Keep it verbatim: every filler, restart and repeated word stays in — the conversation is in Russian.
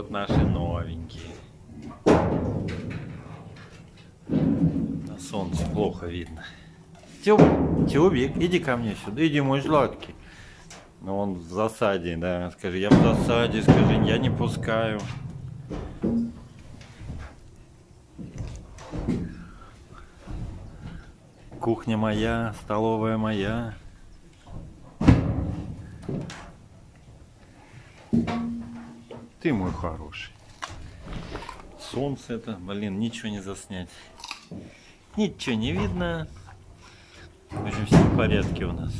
вот наши новенькие. На солнце плохо видно. Тюбик, иди ко мне сюда, иди, мой сладкий. Но он в засаде, да, скажи, я в засаде, скажи, я не пускаю. Кухня моя, столовая моя. Ты мой хороший. Солнце это, блин, ничего не заснять. Ничего не видно. В общем, все в порядке у нас.